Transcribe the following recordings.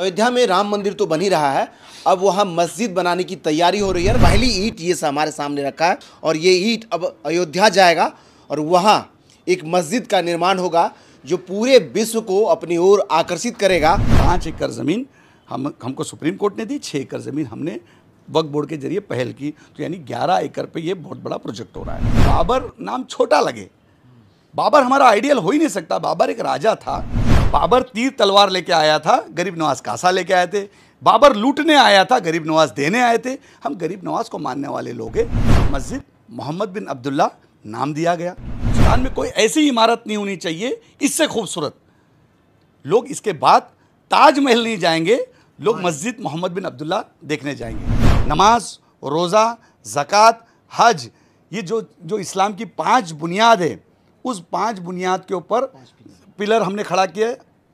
अयोध्या में राम मंदिर तो बन ही रहा है, अब वहाँ मस्जिद बनाने की तैयारी हो रही है। पहली ईंट ये हमारे सामने रखा है और ये ईंट अब अयोध्या जाएगा और वहाँ एक मस्जिद का निर्माण होगा जो पूरे विश्व को अपनी ओर आकर्षित करेगा। 5 एकड़ ज़मीन हमको सुप्रीम कोर्ट ने दी, 6 एकड़ ज़मीन हमने वक्फ बोर्ड के जरिए पहल की, तो यानी 11 एकड़ पे ये बहुत बड़ा प्रोजेक्ट हो रहा है। बाबर नाम छोटा लगे, बाबर हमारा आइडियल हो ही नहीं सकता। बाबर एक राजा था, बाबर तीर तलवार लेके आया था, गरीब नवाज़ कासा लेके आए थे। बाबर लूटने आया था, गरीब नवाज़ देने आए थे। हम गरीब नवाज़ को मानने वाले लोग हैं। मस्जिद मोहम्मद बिन अब्दुल्ला नाम दिया गया। हिंदुस्तान में कोई ऐसी इमारत नहीं होनी चाहिए इससे खूबसूरत। लोग इसके बाद ताजमहल नहीं जाएंगे, लोग मस्जिद मोहम्मद बिन अब्दुल्ला देखने जाएंगे। नमाज, रोज़ा, ज़कात, हज, ये जो इस्लाम की 5 बुनियाद है, उस 5 बुनियाद के ऊपर पिलर हमने खड़ा किया।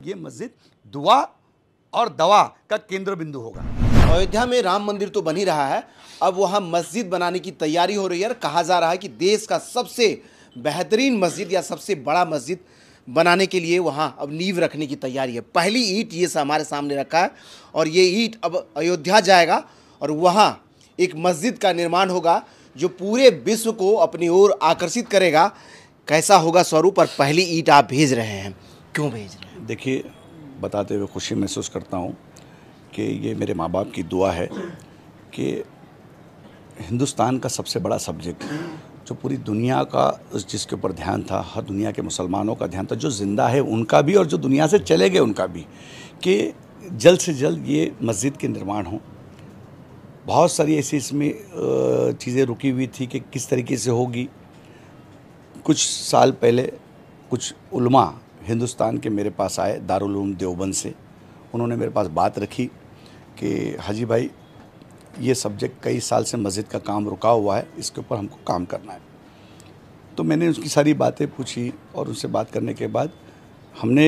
ये मस्जिद दुआ और दवा का केंद्र बिंदु होगा। अयोध्या में राम मंदिर तो बन ही रहा है, अब वहाँ मस्जिद बनाने की तैयारी हो रही है। कहा जा रहा है कि देश का सबसे बेहतरीन मस्जिद या सबसे बड़ा मस्जिद बनाने के लिए वहाँ अब नींव रखने की तैयारी है। पहली ईंट ये हमारे सामने रखा है और ये ईंट अब अयोध्या जाएगा और वहाँ एक मस्जिद का निर्माण होगा जो पूरे विश्व को अपनी ओर आकर्षित करेगा। कैसा होगा स्वरूप और पहली ईंट आप भेज रहे हैं, क्यों भेज रहे हैं? देखिए, बताते हुए खुशी महसूस करता हूँ कि ये मेरे माँ बाप की दुआ है कि हिंदुस्तान का सबसे बड़ा सब्जेक्ट जो पूरी दुनिया का जिसके ऊपर ध्यान था, हर दुनिया के मुसलमानों का ध्यान था, जो ज़िंदा है उनका भी और जो दुनिया से चले गए उनका भी, कि जल्द से जल्द ये मस्जिद के निर्माण हो। बहुत सारी ऐसी इसमें चीज़ें रुकी हुई थी कि किस तरीके से होगी। कुछ साल पहले कुछ उलमा हिंदुस्तान के मेरे पास आए दारुल उलूम देवबंद से। उन्होंने मेरे पास बात रखी कि हाजी भाई, ये सब्जेक्ट कई साल से मस्जिद का काम रुका हुआ है, इसके ऊपर हमको काम करना है। तो मैंने उसकी सारी बातें पूछी और उनसे बात करने के बाद हमने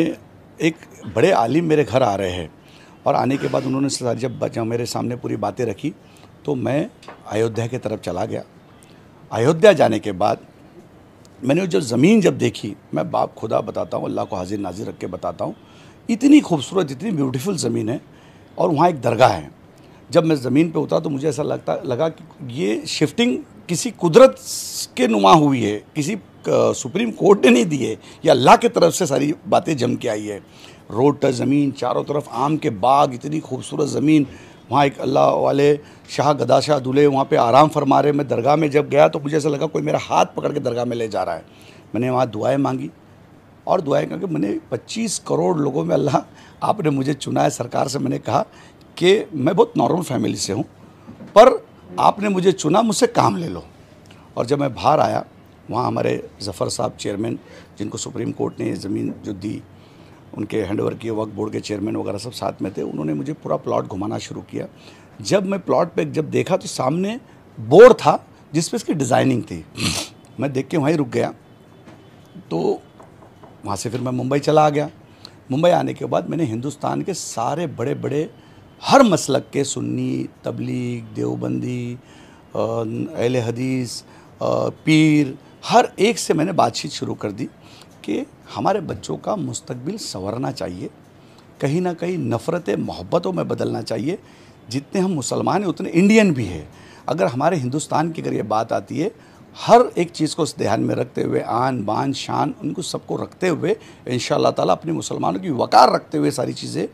एक बड़े आलिम मेरे घर आ रहे हैं और आने के बाद उन्होंने जब मेरे सामने पूरी बातें रखी तो मैं अयोध्या की तरफ चला गया। अयोध्या जाने के बाद मैंने जो ज़मीन जब देखी, मैं बाप खुदा बताता हूँ, अल्लाह को हाजिर नाजिर रख के बताता हूँ, इतनी खूबसूरत, इतनी ब्यूटीफुल ज़मीन है। और वहाँ एक दरगाह है। जब मैं ज़मीन पे उतरा तो मुझे ऐसा लगा कि ये शिफ्टिंग किसी कुदरत के नुमा हुई है, किसी सुप्रीम कोर्ट ने नहीं दी है, या अल्लाह की तरफ से सारी बातें जम के आई है। रोड टच ज़मीन, चारों तरफ आम के बाग, इतनी खूबसूरत ज़मीन। वहाँ एक अल्लाह वाले शाह गदा शाह दूल्हे वहाँ पे आराम फरमा रहे। मैं दरगाह में जब गया तो मुझे ऐसा लगा कोई मेरा हाथ पकड़ के दरगाह में ले जा रहा है। मैंने वहाँ दुआएं मांगी और दुआएं करके मैंने 25 करोड़ लोगों में, अल्लाह आपने मुझे चुना है, सरकार से मैंने कहा कि मैं बहुत नॉर्मल फैमिली से हूँ पर आपने मुझे चुना, मुझसे काम ले लो। और जब मैं बाहर आया, वहाँ हमारे ज़फ़र साहब चेयरमैन, जिनको सुप्रीम कोर्ट ने ज़मीन जो दी, उनके हैंडओवर किए, वक्फ बोर्ड के चेयरमैन वगैरह सब साथ में थे। उन्होंने मुझे पूरा प्लॉट घुमाना शुरू किया। जब मैं प्लॉट पे जब देखा तो सामने बोर्ड था जिस पे इसकी डिज़ाइनिंग थी। मैं देख के वहीं रुक गया। तो वहाँ से फिर मैं मुंबई चला गया। मुंबई आने के बाद मैंने हिंदुस्तान के सारे बड़े बड़े हर मसलक के, सुन्नी, तबलीग, देवबंदी, अहले हदीस, पीर, हर एक से मैंने बातचीत शुरू कर दी कि हमारे बच्चों का मुस्तकबिल संवरना चाहिए, कहीं ना कहीं नफ़रतें मोहब्बतों में बदलना चाहिए। जितने हम मुसलमान हैं उतने इंडियन भी हैं। अगर हमारे हिंदुस्तान की अगर ये बात आती है, हर एक चीज़ को ध्यान में रखते हुए, आन बान शान, उनको सबको रखते हुए, इंशाअल्लाह ताला अपने मुसलमानों की वक़ार रखते हुए सारी चीज़ें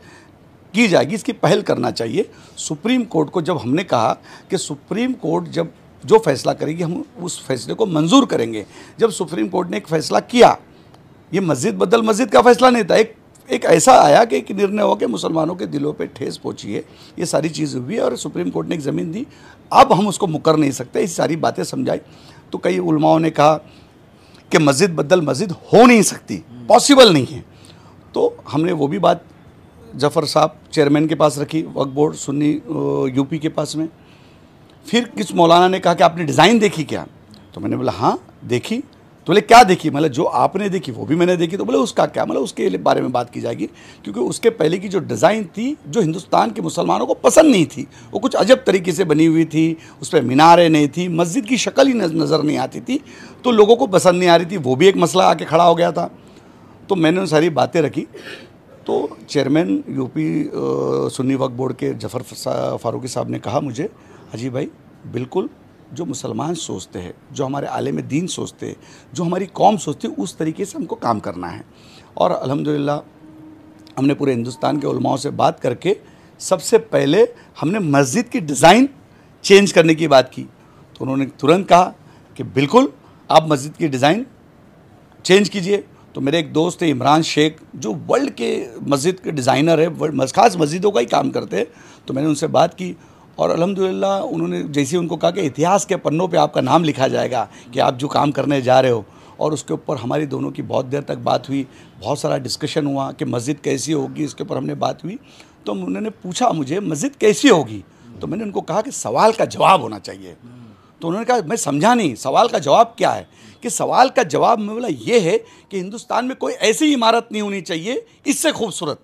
की जाएगी। इसकी पहल करना चाहिए। सुप्रीम कोर्ट को जब हमने कहा कि सुप्रीम कोर्ट जब जो फैसला करेगी हम उस फैसले को मंजूर करेंगे। जब सुप्रीम कोर्ट ने एक फैसला किया, ये मस्जिद बदल मस्जिद का फैसला नहीं था, एक ऐसा आया कि एक निर्णय हुआ कि मुसलमानों के दिलों पे ठेस पहुंची है, ये सारी चीज़ हुई है और सुप्रीम कोर्ट ने एक ज़मीन दी। अब हम उसको मुकर नहीं सकते। इस सारी बातें समझाई तो कई उलमाओं ने कहा कि मस्जिद बदल मस्जिद हो नहीं सकती, पॉसिबल नहीं है। तो हमने वो भी बात जफ़र साहब चेयरमैन के पास रखी, वक्फ बोर्ड सुन्नी यूपी के पास में। फिर किस मौलाना ने कहा कि आपने डिज़ाइन देखी क्या? तो मैंने बोला हाँ देखी। तो बोले क्या देखी? मतलब जो आपने देखी वो भी मैंने देखी। तो बोले उसका क्या? मतलब उसके बारे में बात की जाएगी, क्योंकि उसके पहले की जो डिज़ाइन थी जो हिंदुस्तान के मुसलमानों को पसंद नहीं थी, वो कुछ अजब तरीके से बनी हुई थी, उस पर मीनारें नहीं थी, मस्जिद की शक्ल ही नज़र नहीं आती थी, तो लोगों को पसंद नहीं आ रही थी। वो भी एक मसला आके खड़ा हो गया था। तो मैंने उन सारी बातें रखी। तो चेयरमैन यूपी सुन्नी वक्फ बोर्ड के जफर फारूकी साहब ने कहा मुझे, हाजी भाई बिल्कुल जो मुसलमान सोचते हैं, जो हमारे आलिम दीन सोचते हैं, जो हमारी कौम सोचते है, उस तरीके से हमको काम करना है। और अल्हम्दुलिल्लाह हमने पूरे हिंदुस्तान के उलमाओं से बात करके सबसे पहले हमने मस्जिद की डिज़ाइन चेंज करने की बात की, तो उन्होंने तुरंत कहा कि बिल्कुल आप मस्जिद की डिज़ाइन चेंज कीजिए। तो मेरे एक दोस्त है इमरान शेख, जो वर्ल्ड के मस्जिद के डिज़ाइनर है, वर्ल्ड खास मस्जिदों का ही काम करते हैं, तो मैंने उनसे बात की और अल्हम्दुलिल्लाह उन्होंने जैसे उनको कहा कि इतिहास के पन्नों पे आपका नाम लिखा जाएगा कि आप जो काम करने जा रहे हो, और उसके ऊपर हमारी दोनों की बहुत देर तक बात हुई, बहुत सारा डिस्कशन हुआ कि मस्जिद कैसी होगी, इसके ऊपर हमने बात हुई। तो उन्होंने पूछा मुझे मस्जिद कैसी होगी, तो मैंने उनको कहा कि सवाल का जवाब होना चाहिए। तो उन्होंने कहा मैं समझा नहीं, सवाल का जवाब क्या है, कि सवाल का जवाब मैं बोला ये है कि हिंदुस्तान में कोई ऐसी इमारत नहीं होनी चाहिए इससे खूबसूरत,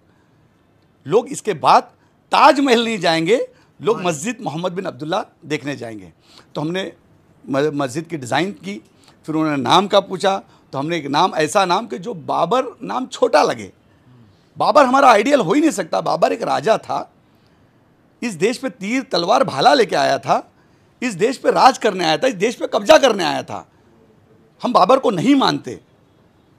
लोग इसके बाद ताजमहल नहीं जाएंगे, लोग मस्जिद मोहम्मद बिन अब्दुल्ला देखने जाएंगे। तो हमने मस्जिद की डिज़ाइन की, फिर उन्होंने नाम का पूछा, तो हमने एक नाम ऐसा नाम कि जो बाबर नाम छोटा लगे, बाबर हमारा आइडियल हो ही नहीं सकता, बाबर एक राजा था, इस देश पे तीर तलवार भाला लेके आया था, इस देश पे राज करने आया था, इस देश पे कब्जा करने आया था। हम बाबर को नहीं मानते,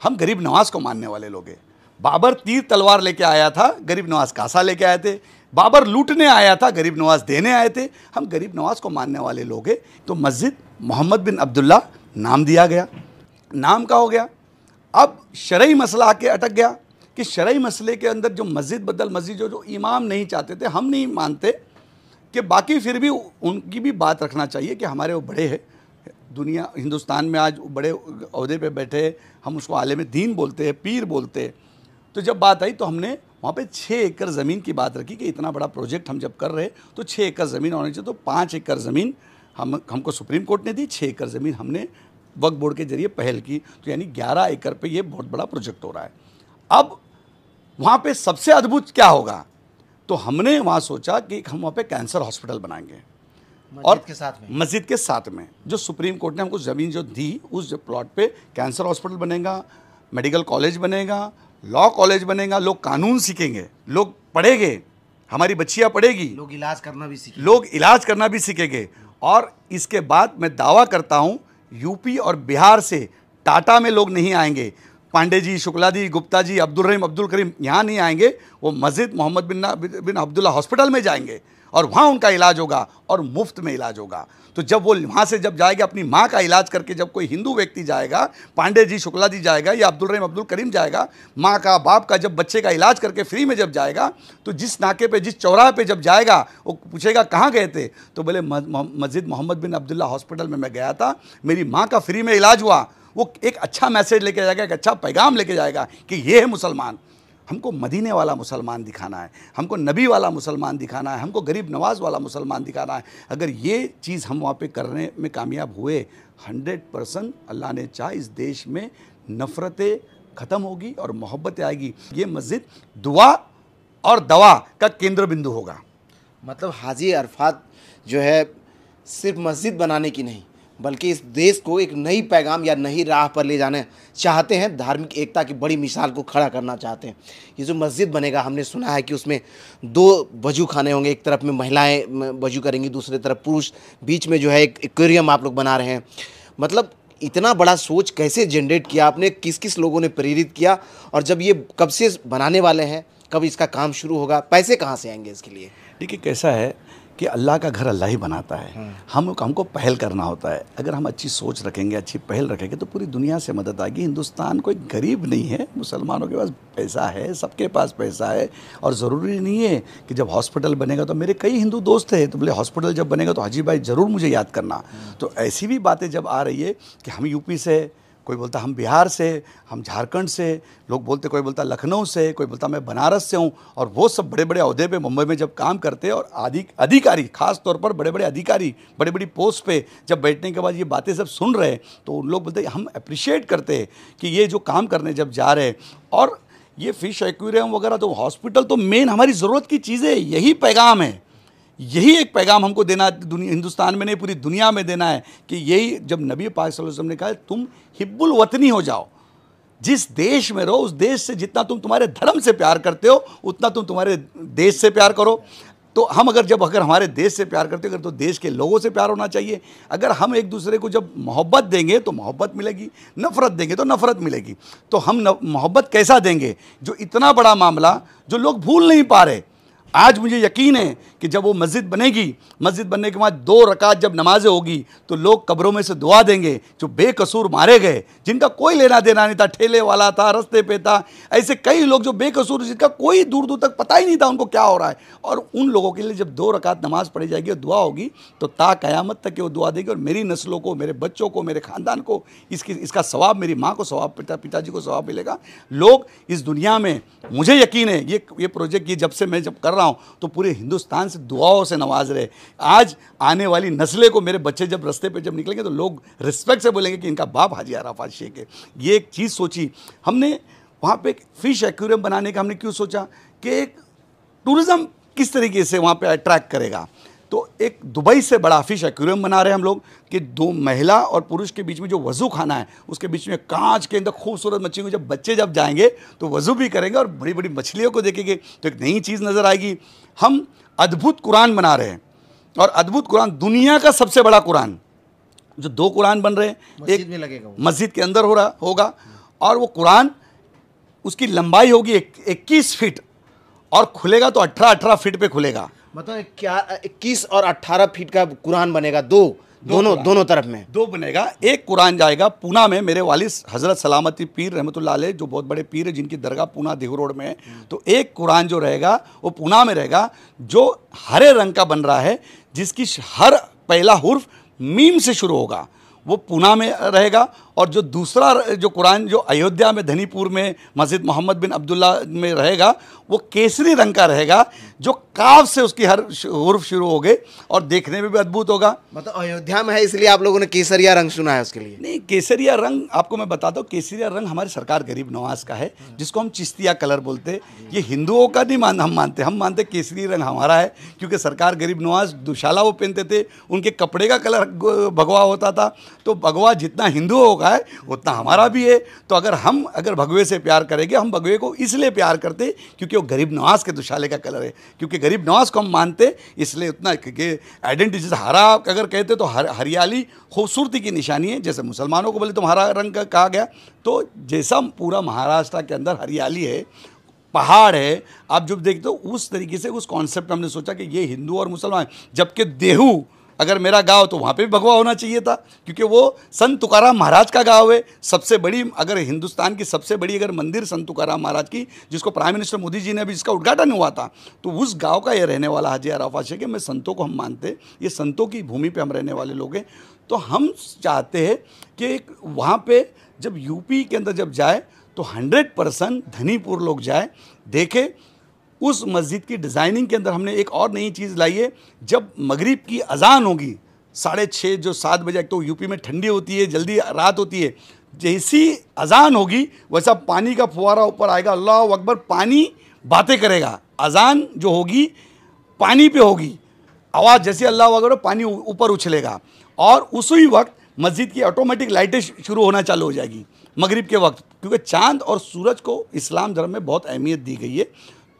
हम गरीब नवाज़ को मानने वाले लोग हैं। बाबर तीर तलवार लेके आया था, गरीब नवाज़ कासा लेके आए थे, बाबर लूटने आया था, गरीब नवाज़ देने आए थे, हम गरीब नवाज़ को मानने वाले लोग हैं। तो मस्जिद मोहम्मद बिन अब्दुल्ला नाम दिया गया, नाम का हो गया। अब शरई मसला आके अटक गया कि शरई मसले के अंदर जो मस्जिद बदल मस्जिद जो इमाम नहीं चाहते थे, हम नहीं मानते कि बाकी फिर भी उनकी भी बात रखना चाहिए कि हमारे वो बड़े हैं, दुनिया हिंदुस्तान में आज बड़े अहदे पे बैठे, हम उसको आलिम दीन बोलते हैं, पीर बोलते हैं। तो जब बात आई तो हमने वहाँ पे 6 एकड़ ज़मीन की बात रखी कि इतना बड़ा प्रोजेक्ट हम जब कर रहे तो 6 एकड़ ज़मीन होनी चाहिए। तो 5 एकड़ ज़मीन हमको सुप्रीम कोर्ट ने दी, 6 एकड़ ज़मीन हमने वक्फ बोर्ड के जरिए पहल की, तो यानी 11 एकड़ पे ये बहुत बड़ा प्रोजेक्ट हो रहा है। अब वहाँ पे सबसे अद्भुत क्या होगा, तो हमने वहाँ सोचा कि हम वहाँ पे कैंसर हॉस्पिटल बनाएंगे और मस्जिद के साथ में जो सुप्रीम कोर्ट ने हमको ज़मीन जो दी, उस प्लॉट पे कैंसर हॉस्पिटल बनेगा, मेडिकल कॉलेज बनेगा, लॉ कॉलेज बनेगा, लोग कानून सीखेंगे, लोग पढ़ेंगे, हमारी बच्चियाँ पढ़ेगी, लोग इलाज करना भी सीखेंगे। और इसके बाद मैं दावा करता हूँ यूपी और बिहार से टाटा में लोग नहीं आएंगे, पांडे जी, शुक्ला जी, गुप्ता जी, अब्दुल करीम यहाँ नहीं आएंगे, वो मस्जिद मोहम्मद बिन अब्दुल्ला हॉस्पिटल में जाएंगे और वहाँ उनका इलाज होगा और मुफ्त में इलाज होगा। तो जब वो वहाँ से जब जाएगा अपनी माँ का इलाज करके, जब कोई हिंदू व्यक्ति जाएगा, पांडे जी, शुक्ला जी जाएगा या अब्दुल करीम जाएगा, माँ का बाप का जब बच्चे का इलाज करके फ्री में जब जाएगा, तो जिस नाके पे जिस चौराहे पे जब जाएगा वो पूछेगा कहाँ गए थे, तो बोले मस्जिद मोहम्मद बिन अब्दुल्ला हॉस्पिटल में मैं गया था, मेरी माँ का फ्री में इलाज हुआ। वो एक अच्छा मैसेज लेके जाएगा, एक अच्छा पैगाम लेके जाएगा कि ये है मुसलमान। हमको मदीने वाला मुसलमान दिखाना है, हमको नबी वाला मुसलमान दिखाना है, हमको गरीब नवाज़ वाला मुसलमान दिखाना है। अगर ये चीज़ हम वहाँ पे करने में कामयाब हुए, 100% अल्लाह ने चाहे इस देश में नफ़रतें ख़त्म होगी और मोहब्बतें आएगी। ये मस्जिद दुआ और दवा का केंद्र बिंदु होगा। मतलब हाजी अराफात जो है सिर्फ मस्जिद बनाने की नहीं, बल्कि इस देश को एक नई पैगाम या नई राह पर ले जाना चाहते हैं, धार्मिक एकता की बड़ी मिसाल को खड़ा करना चाहते हैं। ये जो मस्जिद बनेगा, हमने सुना है कि उसमें 2 वजू खाने होंगे, एक तरफ में महिलाएं वजू करेंगी, दूसरे तरफ पुरुष, बीच में जो है एक एक्वेरियम आप लोग बना रहे हैं। मतलब इतना बड़ा सोच कैसे जनरेट किया आपने, किस किस लोगों ने प्रेरित किया, और जब ये कब से बनाने वाले हैं, कब इसका काम शुरू होगा, पैसे कहाँ से आएंगे इसके लिए? देखिए कैसा है कि अल्लाह का घर अल्लाह ही बनाता है, हमको पहल करना होता है। अगर हम अच्छी सोच रखेंगे, अच्छी पहल रखेंगे, तो पूरी दुनिया से मदद आएगी। हिंदुस्तान कोई गरीब नहीं है, मुसलमानों के पास पैसा है, सबके पास पैसा है। और ज़रूरी नहीं है कि जब हॉस्पिटल बनेगा, तो मेरे कई हिंदू दोस्त हैं तो बोले हॉस्पिटल जब बनेगा तो हाजी भाई ज़रूर मुझे याद करना। तो ऐसी भी बातें जब आ रही है कि हम यूपी से, कोई बोलता हम बिहार से, हम झारखंड से, लोग बोलते, कोई बोलता लखनऊ से, कोई बोलता मैं बनारस से हूँ, और वो सब बड़े बड़े अहदे पे मुंबई में जब काम करते हैं और अधिकारी खास तौर पर बड़े बड़े अधिकारी, बड़ी बड़ी पोस्ट पे जब बैठने के बाद ये बातें सब सुन रहे, तो उन लोग बोलते हम अप्रिशिएट करते कि ये जो काम करने जब जा रहे। और ये फिश एक्वेरियम वगैरह, तो हॉस्पिटल तो मेन हमारी ज़रूरत की चीज़ें, यही पैगाम है, यही एक पैगाम हमको देना हिंदुस्तान में नहीं पूरी दुनिया में देना है। कि यही जब नबी पाक सल्लल्लाहु अलैहि वसल्लम ने कहा तुम हिब्बुल वतनी हो जाओ, जिस देश में रहो उस देश से जितना तुम तुम्हारे धर्म से प्यार करते हो उतना तुम तुम्हारे देश से प्यार करो। तो हम अगर हमारे देश से प्यार करते हैं तो देश के लोगों से प्यार होना चाहिए। अगर हम एक दूसरे को जब मोहब्बत देंगे तो मोहब्बत मिलेगी, नफ़रत देंगे तो नफ़रत मिलेगी। तो हम मोहब्बत कैसा देंगे? जो इतना बड़ा मामला जो लोग भूल नहीं पा रहे। आज मुझे यकीन है कि जब वो मस्जिद बनेगी, मस्जिद बनने के बाद 2 रकात जब नमाज़ें होगी तो लोग कब्रों में से दुआ देंगे जो बेकसूर मारे गए, जिनका कोई लेना देना नहीं था, ठेले वाला था, रास्ते पे था, ऐसे कई लोग जो बेकसूर, जिनका कोई दूर दूर तक पता ही नहीं था उनको क्या हो रहा है। और उन लोगों के लिए जब 2 रकात नमाज़ पढ़ी जाएगी और दुआ होगी तो ता क़यामत तक वो दुआ देंगे। और मेरी नस्लों को, मेरे बच्चों को, मेरे ख़ानदान को इसका सवाब, मेरी माँ को सवाब, पिताजी को सवाब मिलेगा। लोग इस दुनिया में, मुझे यकीन है ये प्रोजेक्ट ये जब से मैं जब कर तो पूरे हिंदुस्तान से दुआओं से नवाज रहे। आज आने वाली नस्लें को मेरे बच्चे जब रस्ते पे जब निकलेंगे तो लोग रिस्पेक्ट से बोलेंगे कि इनका बाप हाजी अराफात शेख है। ये एक चीज़ सोची हमने। वहाँ पे एक फिश एक्वेरियम बनाने का हमने क्यों सोचा कि एक टूरिज्म किस तरीके से वहाँ पे अट्रैक्ट करेगा। तो एक दुबई से बड़ा फिश एक्वेरियम बना रहे हैं हम लोग कि 2 महिला और पुरुष के बीच में जो वज़ू खाना है उसके बीच में कांच के अंदर खूबसूरत मछलियों को जब बच्चे जाएंगे तो वज़ू भी करेंगे और बड़ी बड़ी मछलियों को देखेंगे तो एक नई चीज़ नज़र आएगी। हम अद्भुत कुरान बना रहे हैं और अद्भुत कुरान दुनिया का सबसे बड़ा कुरान, जो 2 कुरान बन रहे हैं, एक मस्जिद के अंदर हो रहा होगा और वो कुरान उसकी लंबाई होगी 21 फीट और खुलेगा तो 18-18 फीट पे खुलेगा। मतलब क्या 21 और 18 फीट का कुरान बनेगा? दोनों तरफ में 2 बनेगा। एक कुरान जाएगा पुणे में, मेरे वालिद हज़रत सलामती पीर रहमतुल्लाह अलैह जो बहुत बड़े पीर है जिनकी दरगाह पुणे देहूरोड में है। तो एक कुरान जो रहेगा वो पुणे में रहेगा, जो हरे रंग का बन रहा है, जिसकी हर पहला हुर्फ मीम से शुरू होगा, वो पुणे में रहेगा। और जो दूसरा जो कुरान जो अयोध्या में धनीपुर में मस्जिद मोहम्मद बिन अब्दुल्ला में रहेगा वो केसरी रंग का रहेगा, जो काफ से उसकी हर हुर्फ शुरू हो गए और देखने में भी अद्भुत होगा। मतलब अयोध्या में है इसलिए आप लोगों ने केसरिया रंग सुना है उसके लिए? नहीं, केसरिया रंग आपको मैं बताता हूँ, केसरिया रंग हमारी सरकार गरीब नवाज़ का है, जिसको हम चिश्तिया कलर बोलते हैं। ये हिंदुओं का नहीं हम मानते केसरी रंग हमारा है, क्योंकि सरकार गरीब नवाज़ दुशाला वो पहनते थे, उनके कपड़े का कलर भगवा होता था। तो भगवा जितना हिंदुओं होगा है उतना हमारा भी है। तो अगर हम भगवे से प्यार करेंगे, हम भगवे को इसलिए प्यार करते क्योंकि वो गरीब नवाज़ के दुशाले का कलर है, क्योंकि गरीब नवाज़ को हम मानते इसलिए उतना, क्योंकि आइडेंटिटी हरा अगर कहते तो हरियाली खूबसूरती की निशानी है। जैसे मुसलमानों को बोले तो हरा रंग का कहा गया, तो जैसा पूरा महाराष्ट्र के अंदर हरियाली है, पहाड़ है, आप जब देखते हो उस तरीके से उस कॉन्सेप्ट में हमने सोचा कि ये हिंदू और मुसलमान। जबकि देहू अगर मेरा गांव तो वहाँ पे भी भगवा होना चाहिए था, क्योंकि वो संत तुकारा महाराज का गांव है। सबसे बड़ी अगर हिंदुस्तान की सबसे बड़ी अगर मंदिर संत तुकारा महाराज की, जिसको प्राइम मिनिस्टर मोदी जी ने अभी इसका उद्घाटन हुआ था, तो उस गांव का ये रहने वाला हाजी अराफात शेख है। मैं संतों को हम मानते, ये संतों की भूमि पे हम रहने वाले लोग हैं। तो हम चाहते हैं कि वहाँ पर जब यूपी के अंदर जब जाए तो 100% धनीपुर लोग जाए, देखें। उस मस्जिद की डिज़ाइनिंग के अंदर हमने एक और नई चीज़ लाई है। जब मगरिब की अजान होगी 6:30 जो 7 बजे, तो यूपी में ठंडी होती है, जल्दी रात होती है, जैसी अजान होगी वैसा पानी का फुवारा ऊपर आएगा, अल्लाह अकबर, पानी बातें करेगा। अजान जो होगी पानी पे होगी, आवाज़ जैसी अल्लाह अकबर, पानी ऊपर उछलेगा और उसी वक्त मस्जिद की ऑटोमेटिक लाइटें शुरू होना चालू हो जाएगी मगरिब के वक्त, क्योंकि चाँद और सूरज को इस्लाम धर्म में बहुत अहमियत दी गई है।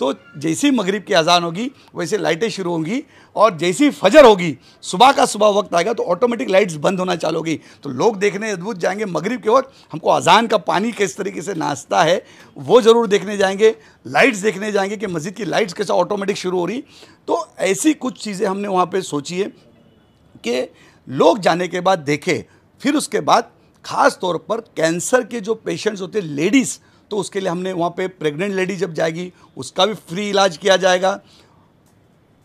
तो जैसी मगरिब की अजान होगी वैसे लाइटें शुरू होंगी और जैसी फजर होगी, सुबह का सुबह वक्त आएगा तो ऑटोमेटिक लाइट्स बंद होना चालू होगी। तो लोग देखने अद्भुत जाएंगे मगरिब के वक्त। हमको अजान का पानी किस तरीके से नाचता है वो ज़रूर देखने जाएंगे, लाइट्स देखने जाएंगे कि मस्जिद की लाइट्स कैसे ऑटोमेटिक शुरू हो रही। तो ऐसी कुछ चीज़ें हमने वहाँ पर सोची है कि लोग जाने के बाद देखें। फिर उसके बाद ख़ास तौर पर कैंसर के जो पेशेंट्स होते हैं लेडीज़, तो उसके लिए हमने वहाँ पे प्रेग्नेंट लेडी जब जाएगी उसका भी फ्री इलाज किया जाएगा।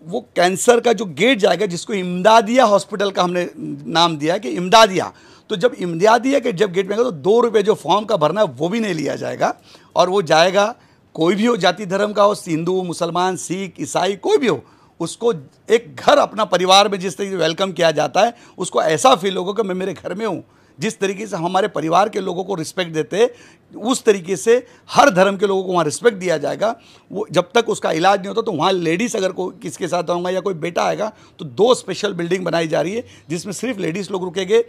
वो कैंसर का जो गेट जाएगा, जिसको इमदादिया हॉस्पिटल का हमने नाम दिया है कि इमदादिया, तो जब इमदादिया के जब गेट में आएगा तो 2 रुपये जो फॉर्म का भरना है वो भी नहीं लिया जाएगा। और वो जाएगा कोई भी हो, जाति धर्म का हो, हिंदू, मुसलमान, सिख, ईसाई, कोई भी हो, उसको एक घर अपना परिवार में जिस तरीके से वेलकम किया जाता है उसको ऐसा फील होगा कि मैं मेरे घर में हूँ। जिस तरीके से हमारे परिवार के लोगों को रिस्पेक्ट देते, उस तरीके से हर धर्म के लोगों को वहाँ रिस्पेक्ट दिया जाएगा। वो जब तक उसका इलाज नहीं होता तो वहाँ लेडीज़ अगर कोई किसके साथ आऊँगा या कोई बेटा आएगा तो 2 स्पेशल बिल्डिंग बनाई जा रही है, जिसमें सिर्फ लेडीज़ लोग रुकेंगे।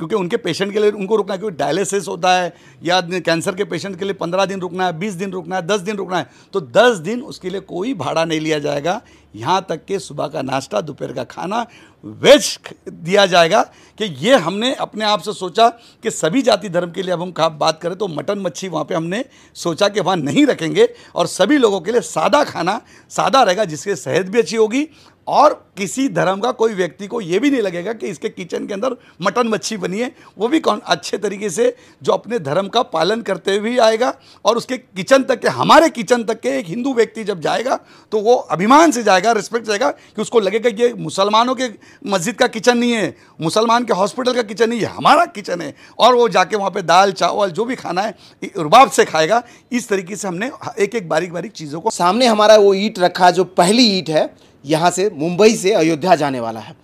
क्योंकि उनके पेशेंट के लिए उनको रुकना है, क्योंकि डायलिसिस होता है या कैंसर के पेशेंट के लिए 15 दिन रुकना है, 20 दिन रुकना है, 10 दिन रुकना है, तो 10 दिन उसके लिए कोई भाड़ा नहीं लिया जाएगा। यहाँ तक कि सुबह का नाश्ता, दोपहर का खाना वेज दिया जाएगा। कि ये हमने अपने आप से सोचा कि सभी जाति धर्म के लिए अब हम बात करें तो मटन मच्छी वहाँ पे हमने सोचा कि वहाँ नहीं रखेंगे और सभी लोगों के लिए सादा खाना सादा रहेगा, जिससे सेहत भी अच्छी होगी और किसी धर्म का कोई व्यक्ति को ये भी नहीं लगेगा कि इसके किचन के अंदर मटन मच्छी बनी है। वो भी कौन अच्छे तरीके से जो अपने धर्म का पालन करते हुए आएगा और उसके किचन तक के, हमारे किचन तक के एक हिंदू व्यक्ति जब जाएगा तो वो अभिमान से जाएगा, रिस्पेक्ट जाएगा, कि उसको लगेगा ये मुसलमानों के मस्जिद का किचन नहीं है, मुसलमान के हॉस्पिटल का किचन नहीं है, हमारा किचन है। और वो जाके वहाँ पर दाल चावल जो भी खाना है रुबाब से खाएगा। इस तरीके से हमने एक एक बारीक बारीक चीज़ों को सामने हमारा वो ईंट रखा जो पहली ईंट है यहाँ से मुंबई से अयोध्या जाने वाला है।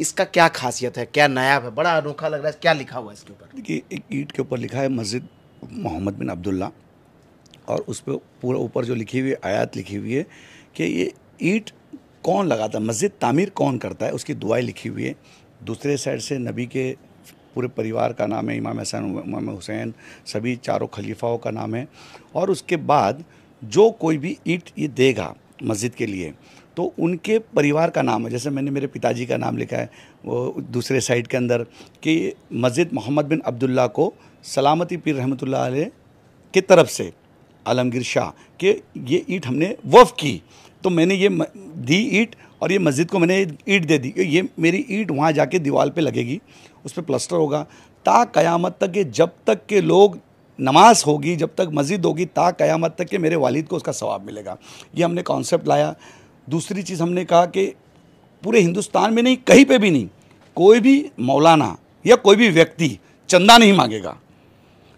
इसका क्या खासियत है, क्या नायाब है, बड़ा अनोखा लग रहा है, क्या लिखा हुआ है इसके ऊपर? देखिए एक ईंट के ऊपर लिखा है मस्जिद मोहम्मद बिन अब्दुल्ला और उस पर पूरा ऊपर जो लिखी हुई आयत लिखी हुई है कि ये ईंट कौन लगाता है, मस्जिद तामीर कौन करता है, उसकी दुआएँ लिखी हुई है। दूसरे साइड से नबी के पूरे परिवार का नाम है, इमाम हसन इमाम हुसैन सभी चारों खलीफाओं का नाम है। और उसके बाद जो कोई भी ईंट ये देगा मस्जिद के लिए तो उनके परिवार का नाम है। जैसे मैंने मेरे पिताजी का नाम लिखा है वो दूसरे साइड के अंदर कि मस्जिद मोहम्मद बिन अब्दुल्ला को सलामती पीर रहमतुल्लाह अलैह के तरफ से आलमगिर शाह के ये ईंट हमने वफ़ की, तो मैंने ये दी ईंट और ये मस्जिद को मैंने ईंट दे दी। ये मेरी ईंट वहाँ जाके दीवार पे लगेगी, उस पर प्लास्टर होगा ता क़यामत तक। जब तक के लोग नमाज होगी, जब तक मस्जिद होगी, ता क़यामत तक के मेरे वालिद को उसका सवाब मिलेगा। ये हमने कॉन्सेप्ट लाया। दूसरी चीज़ हमने कहा कि पूरे हिंदुस्तान में नहीं, कहीं पे भी नहीं, कोई भी मौलाना या कोई भी व्यक्ति चंदा नहीं मांगेगा।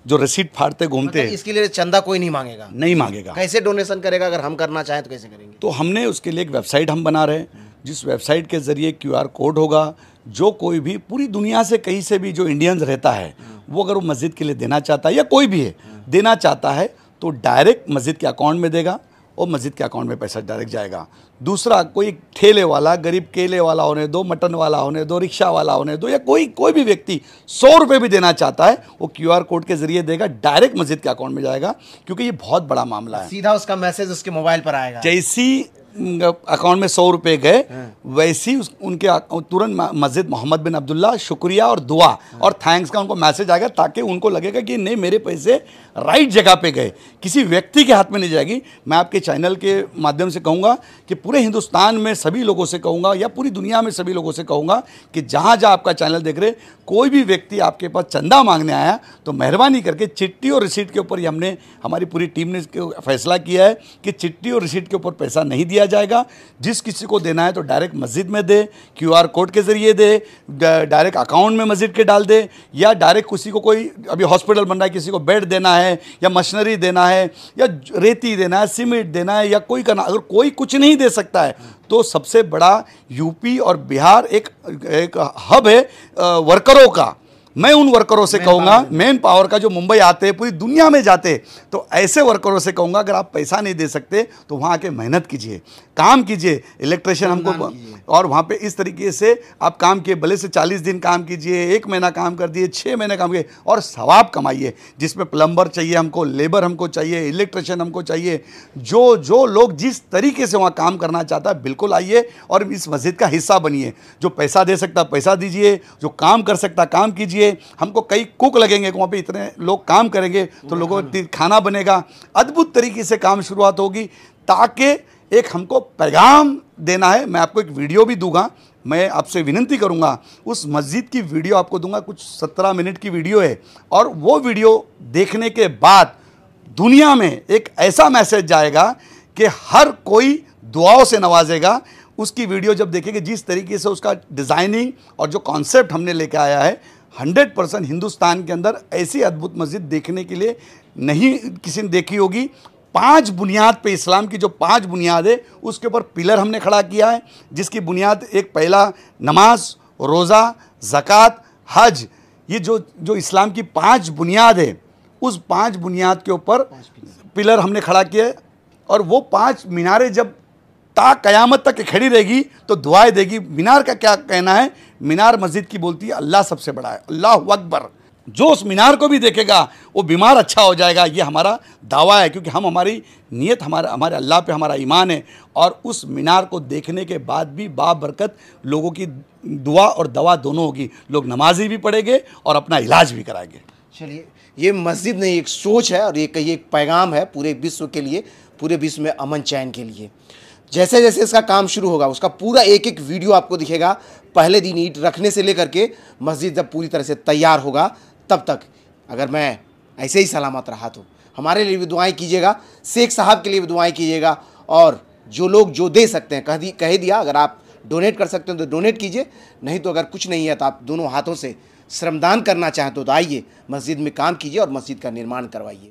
जो रसीद फाड़ते घूमते हैं इसके लिए चंदा कोई नहीं मांगेगा, नहीं मांगेगा। कैसे डोनेशन करेगा? अगर हम करना चाहें तो कैसे करेंगे? तो हमने उसके लिए एक वेबसाइट हम बना रहे हैं, जिस वेबसाइट के ज़रिए QR कोड होगा। जो कोई भी पूरी दुनिया से कहीं से भी जो इंडियंस रहता है वो अगर वो मस्जिद के लिए देना चाहता है या कोई भी है देना चाहता है तो डायरेक्ट मस्जिद के अकाउंट में देगा और मस्जिद के अकाउंट में पैसा डायरेक्ट जाएगा। दूसरा, कोई ठेले वाला, गरीब केले वाला होने दो, मटन वाला होने दो, रिक्शा वाला होने दो, या कोई भी व्यक्ति 100 रुपये भी देना चाहता है वो QR कोड के जरिए देगा, डायरेक्ट मस्जिद के अकाउंट में जाएगा। क्योंकि ये बहुत बड़ा मामला है, सीधा उसका मैसेज उसके मोबाइल पर आएगा। जैसी अकाउंट में 100 रुपये गए वैसी उनके तुरंत मस्जिद मोहम्मद बिन अब्दुल्ला शुक्रिया और दुआ और थैंक्स का उनको मैसेज आएगा, ताकि उनको लगेगा कि नहीं, मेरे पैसे राइट जगह पे गए, किसी व्यक्ति के हाथ में नहीं जाएगी। मैं आपके चैनल के माध्यम से कहूँगा कि पूरे हिंदुस्तान में सभी लोगों से कहूँगा या पूरी दुनिया में सभी लोगों से कहूँगा कि जहाँ जहाँ आपका चैनल देख रहे, कोई भी व्यक्ति आपके पास चंदा मांगने आया तो मेहरबानी करके चिट्ठी और रिसीट के ऊपर, हमने हमारी पूरी टीम ने फैसला किया है कि चिट्ठी और रिसीट के ऊपर पैसा नहीं दिया जाएगा। जिस किसी को देना है तो डायरेक्ट मस्जिद में दे, QR कोड के जरिए दे, डायरेक्ट अकाउंट में मस्जिद के डाल दे, या डायरेक्ट किसी को कोई अभी हॉस्पिटल बन रहा है, किसी को बेड देना है या मशीनरी देना है या रेती देना है, सीमेंट देना है, या कोई करना। अगर कोई कुछ नहीं दे सकता है तो सबसे बड़ा यूपी और बिहार एक हब है वर्करों का। मैं उन वर्करों से कहूँगा, मैन पावर का, जो मुंबई आते हैं, पूरी दुनिया में जाते, तो ऐसे वर्करों से कहूँगा अगर आप पैसा नहीं दे सकते तो वहाँ आके मेहनत कीजिए, काम कीजिए। इलेक्ट्रिशियन हमको और वहाँ पे इस तरीके से आप काम किए, भले से 40 दिन काम कीजिए, 1 महीना काम कर दिए, 6 महीने काम किए और सवाब कमाइए। जिसमें प्लम्बर चाहिए हमको, लेबर हमको चाहिए, इलेक्ट्रिशियन हमको चाहिए, जो जो लोग जिस तरीके से वहाँ काम करना चाहता है बिल्कुल आइए और इस मस्जिद का हिस्सा बनिए। जो पैसा दे सकता पैसा दीजिए, जो काम कर सकता काम कीजिए। हमको कई कुक लगेंगे, वहाँ पे इतने लोग काम करेंगे तो लोगों को खाना बनेगा, अद्भुत तरीके से काम शुरुआत होगी। ताकि एक हमको पैगाम देना है, मैं आपको एक वीडियो भी दूंगा। मैं आपसे विनती करूंगा उस मस्जिद की वीडियो आपको दूंगा, कुछ 17 मिनट की वीडियो है। और वो वीडियो देखने के बाद दुनिया में एक ऐसा मैसेज जाएगा कि हर कोई दुआओं से नवाजेगा। उसकी वीडियो जब देखेंगे, जिस तरीके से उसका डिज़ाइनिंग और जो कॉन्सेप्ट हमने लेके आया है, 100% हिंदुस्तान के अंदर ऐसी अद्भुत मस्जिद देखने के लिए नहीं किसी ने देखी होगी। 5 बुनियाद पे इस्लाम की जो 5 बुनियाद है उसके ऊपर पिलर हमने खड़ा किया है, जिसकी बुनियाद एक पहला नमाज, रोज़ा, ज़कात, हज। ये जो जो इस्लाम की 5 बुनियाद है उस 5 बुनियाद के ऊपर पिलर हमने खड़ा किया है। और वो 5 मीनारे जब ता कयामत तक खड़ी रहेगी तो दुआएं देगी। मीनार का क्या कहना है, मीनार मस्जिद की बोलती है अल्लाह सबसे बड़ा है, अल्लाह अकबर। जो उस मीनार को भी देखेगा वो बीमार अच्छा हो जाएगा, ये हमारा दावा है, क्योंकि हम हमारी नीयत हमारे अल्लाह पे हमारा ईमान है। और उस मीनार को देखने के बाद भी बाबरकत लोगों की दुआ और दवा दोनों होगी, लोग नमाजी भी पढ़ेंगे और अपना इलाज भी कराएंगे। चलिए, ये मस्जिद नहीं एक सोच है और ये कहीं एक पैगाम है पूरे विश्व के लिए, पूरे विश्व में अमन चैन के लिए। जैसे जैसे इसका काम शुरू होगा उसका पूरा एक एक वीडियो आपको दिखेगा, पहले दिन ईंट रखने से लेकर के मस्जिद जब पूरी तरह से तैयार होगा तब तक। अगर मैं ऐसे ही सलामत रहा तो हमारे लिए भी दुआएं कीजिएगा, शेख साहब के लिए भी दुआएं कीजिएगा, और जो लोग जो दे सकते हैं कह दिया, अगर आप डोनेट कर सकते हैं तो डोनेट कीजिए, नहीं तो अगर कुछ नहीं है तो आप दोनों हाथों से श्रमदान करना चाहें तो आइए मस्जिद में काम कीजिए और मस्जिद का निर्माण करवाइए।